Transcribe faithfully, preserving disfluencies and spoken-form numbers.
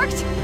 worked?